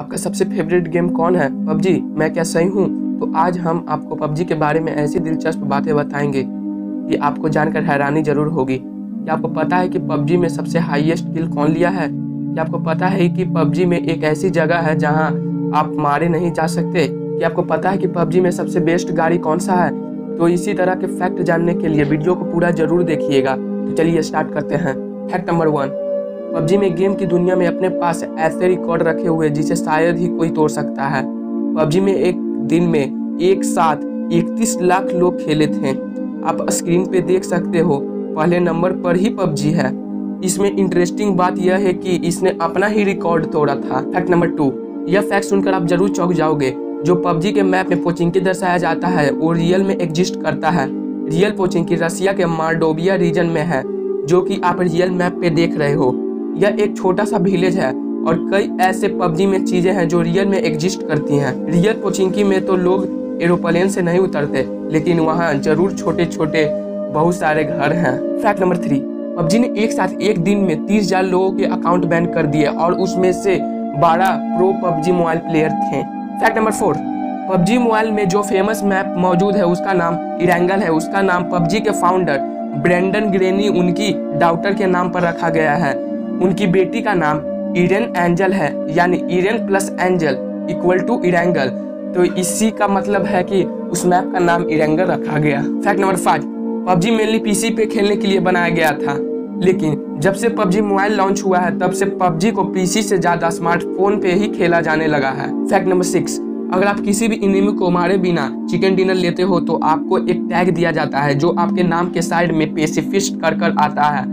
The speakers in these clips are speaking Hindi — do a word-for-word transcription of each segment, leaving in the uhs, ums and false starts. आपका सबसे फेवरेट गेम कौन है? पबजी। मैं क्या सही हूँ? तो आज हम आपको पबजी के बारे में ऐसी दिलचस्प बातें बताएंगे कि आपको जानकर हैरानी जरूर होगी। क्या आपको पता है कि पबजी में सबसे हाईएस्ट किल कौन लिया है? क्या आपको पता है कि पबजी में एक ऐसी जगह है जहाँ आप मारे नहीं जा सकते? क्या आपको पता है कि पबजी में सबसे बेस्ट गाड़ी कौन सा है? तो इसी तरह के फैक्ट जानने के लिए वीडियो को पूरा जरूर देखिएगा। तो चलिए स्टार्ट करते हैं। फैक्ट नंबर वन, पबजी में गेम की दुनिया में अपने पास ऐसे रिकॉर्ड रखे हुए जिसे शायद ही कोई तोड़ सकता है। पबजी में एक दिन में एक साथ इकतीस लाख लोग खेले थे। आप स्क्रीन पे देख सकते हो, पहले नंबर पर ही पबजी है। इसमें इंटरेस्टिंग बात यह है कि इसने अपना ही रिकॉर्ड तोड़ा था। फैक्ट नंबर टू, यह फैक्ट सुनकर आप जरूर चौंक जाओगे। जो पबजी के मैप में पोचिंकी दर्शाया जाता है वो रियल में एग्जिस्ट करता है। रियल पोचिंकी रसिया के मार्डोविया रीजन में है, जो कि आप रियल मैप पे देख रहे हो। यह एक छोटा सा विलेज है और कई ऐसे पबजी में चीजें हैं जो रियल में एग्जिस्ट करती हैं। रियल पोचिंकी में तो लोग एरोप्लेन से नहीं उतरते, लेकिन वहाँ जरूर छोटे छोटे बहुत सारे घर हैं। फैक्ट नंबर थ्री, पबजी ने एक साथ एक दिन में तीस हजार लोगों के अकाउंट बैन कर दिए और उसमें से बारह प्रो पबजी मोबाइल प्लेयर थे। Fact number four, PUBG mobile में जो फेमस मैप मौजूद है उसका नाम इरेंगल है। उसका नाम पबजी के फाउंडर ब्रेंडन ग्रेनी उनकी डॉटर के नाम पर रखा गया है। उनकी बेटी का नाम इरेन एंजल है, यानी Eren plus angel equal to Erangel. तो इसी का मतलब है कि उस मैप का नाम इरेंगल रखा गया। फैक्ट नंबर पाँच, पबजी मेनली पीसी पे खेलने के लिए बनाया गया था, लेकिन जब से पबजी मोबाइल लॉन्च हुआ है तब से पबजी को पीसी से ज़्यादा स्मार्टफोन पे ही खेला जाने लगा है। फैक्ट नंबर सिक्स, अगर आप किसी भी एनिमी को मारे बिना चिकन डिनर लेते हो तो आपको एक टैग दिया जाता है जो आपके नाम के साइड में पेसिफिस्ट कर कर आता है।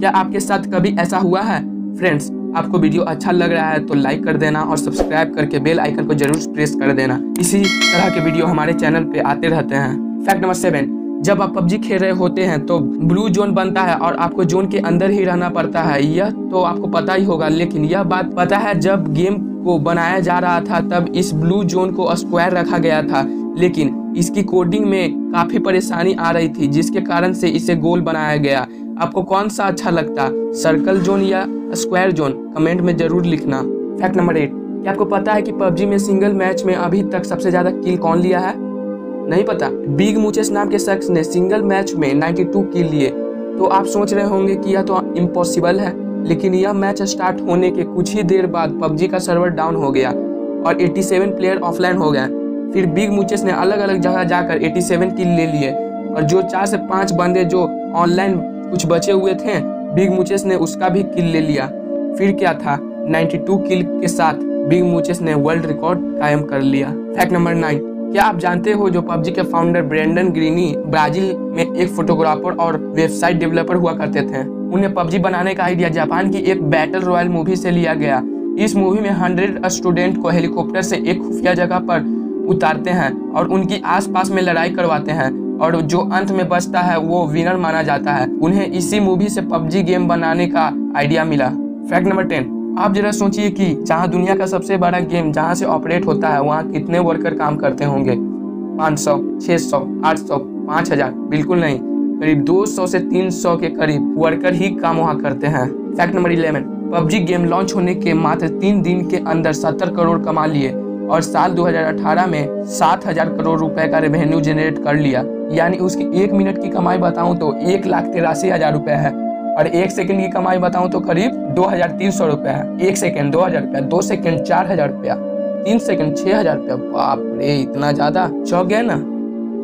क्या आपके साथ कभी ऐसा हुआ है? फ्रेंड्स, आपको वीडियो अच्छा लग रहा है तो लाइक कर देना और सब्सक्राइब करके बेल आइकन को जरूर प्रेस कर देना। इसी तरह के वीडियो हमारे चैनल पे आते रहते हैं। फैक्ट नंबर सेवन, जब आप पबजी खेल रहे होते हैं तो ब्लू जोन बनता है और आपको जोन के अंदर ही रहना पड़ता है। यह तो आपको पता ही होगा, लेकिन यह बात पता है जब गेम को बनाया जा रहा था तब इस ब्लू जोन को स्क्वायर रखा गया था, लेकिन इसकी कोडिंग में काफ़ी परेशानी आ रही थी जिसके कारण से इसे गोल बनाया गया। आपको कौन सा अच्छा लगता, सर्कल जोन या स्क्वायर जोन? कमेंट में जरूर लिखना। फैक्ट नंबर एट, क्या आपको पता है कि पबजी में सिंगल मैच में अभी तक सबसे ज़्यादा किल कौन लिया है? नहीं पता। बिग मूचेस नाम के शख्स ने सिंगल मैच में बानवे किल लिए। तो आप सोच रहे होंगे कि यह तो इम्पॉसिबल है, लेकिन यह मैच स्टार्ट होने के कुछ ही देर बाद पबजी का सर्वर डाउन हो गया और सत्तासी प्लेयर ऑफलाइन हो गए। फिर बिग मूचेस ने अलग अलग जगह जाकर सत्तासी किल ले लिए और जो चार से पाँच बंदे जो ऑनलाइन कुछ बचे हुए थे बिग मूचेस ने उसका भी किल ले लिया। फिर क्या था, बानवे किल के साथ बिग मूचेस ने वर्ल्ड रिकॉर्ड कायम कर लिया। फैक्ट नंबर नाइन, क्या आप जानते हो जो पबजी के फाउंडर ब्रेंडन ग्रीनी ब्राजील में एक फोटोग्राफर और वेबसाइट डेवलपर हुआ करते थे। उन्हें पबजी बनाने का आइडिया जापान की एक बैटल रॉयल मूवी से लिया गया। इस मूवी में हंड्रेड स्टूडेंट को हेलीकॉप्टर से एक खुफिया जगह पर उतारते हैं और उनकी आसपास में लड़ाई करवाते हैं और जो अंत में बचता है वो विनर माना जाता है। उन्हें इसी मूवी से पबजी गेम बनाने का आइडिया मिला। फैक्ट नंबर टेन, आप जरा सोचिए कि जहाँ दुनिया का सबसे बड़ा गेम जहाँ से ऑपरेट होता है वहाँ कितने वर्कर काम करते होंगे? पाँच सौ, छह सौ, आठ सौ, पाँच हजार? बिल्कुल नहीं, करीब दो सौ से तीन सौ के करीब वर्कर ही काम वहाँ करते हैं। Fact number eleven, PUBG game launch होने के मात्र तीन दिन के अंदर सत्तर करोड़ कमा लिए और साल दो हजार अठारह में सात हजार करोड़ रुपए का रेवेन्यू जनरेट कर लिया। यानी उसकी एक मिनट की कमाई बताऊं तो एक लाख तिरासी हजार रुपये है और एक सेकंड की कमाई बताऊं तो करीब दो हजार तीन सौ रुपये है। एक सेकंड दो हजार रुपया, दो सेकंड चार हजार, तीन सेकंड छह हजार रुपया। बाप रे, इतना ज्यादा? चौंक गया ना।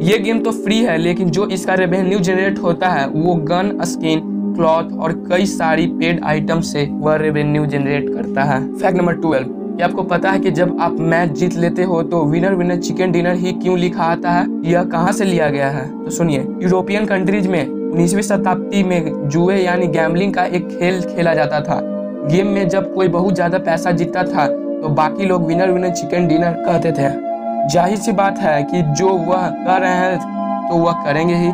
ये गेम तो फ्री है, लेकिन जो इसका रेवेन्यू जनरेट होता है वो गन, स्किन, क्लॉथ और कई सारी पेड आइटम से वह रेवेन्यू जनरेट करता है। फैक्ट नंबर ट्वेल्व, क्या आपको पता है कि जब आप मैच जीत लेते हो तो विनर विनर चिकन डिनर ही क्यों लिखा आता है? यह कहां से लिया गया है? तो सुनिए, यूरोपियन कंट्रीज में उन्नीसवीं शताब्दी में जुए यानी गैम्बलिंग का एक खेल खेला जाता था। गेम में जब कोई बहुत ज्यादा पैसा जीतता था तो बाकी लोग विनर विनर चिकन डिनर कहते थे। जाहिर सी बात है कि जो वह कर रहे हैं तो वह करेंगे ही।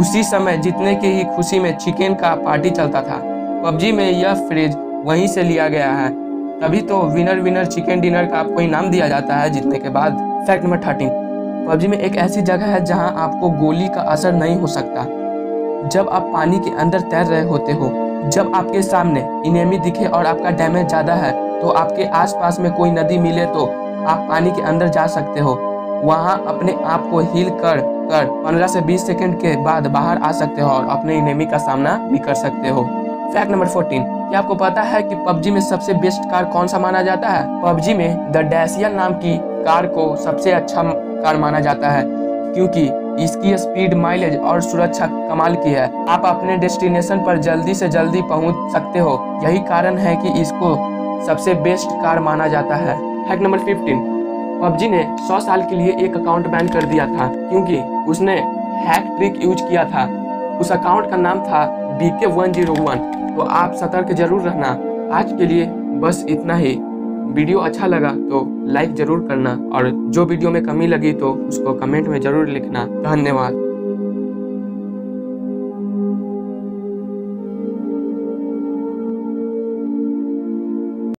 उसी समय जीतने की ही खुशी में चिकन का पार्टी चलता था। पबजी में यह फ्रेज वहीं से लिया गया है, तभी तो विनर विनर चिकन डिनर का आपको इनाम दिया जाता है जीतने के बाद। फैक्ट नंबर थर्टीन, पबजी में एक ऐसी जगह है जहां आपको गोली का असर नहीं हो सकता। जब आप पानी के अंदर तैर रहे होते हो, जब आपके सामने इनेमी दिखे और आपका डैमेज ज़्यादा है तो आपके आसपास में कोई नदी मिले तो आप पानी के अंदर जा सकते हो। वहां अपने आप को हील कर कर पंद्रह से बीस सेकंड के बाद बाहर आ सकते हो और अपने एनिमी का सामना भी कर सकते हो। फैक्ट नंबर फोर्टीन, क्या आपको पता है कि पबजी में सबसे बेस्ट कार कौन सा माना जाता है? पबजी में द डैसिया नाम की कार को सबसे अच्छा कार माना जाता है क्योंकि इसकी स्पीड, माइलेज और सुरक्षा कमाल की है। आप अपने डेस्टिनेशन पर जल्दी से जल्दी पहुंच सकते हो, यही कारण है कि इसको सबसे बेस्ट कार माना जाता है। फैक्ट नंबर फिफ्टीन, पबजी ने सौ साल के लिए एक अकाउंट बैन कर दिया था क्योंकि उसने हैक ट्रिक यूज किया था। उस अकाउंट का नाम था बी के वन जीरो वन। तो आप सतर्क जरूर रहना। आज के लिए बस इतना ही। वीडियो अच्छा लगा तो लाइक जरूर करना और जो वीडियो में कमी लगी तो उसको कमेंट में जरूर लिखना। धन्यवाद।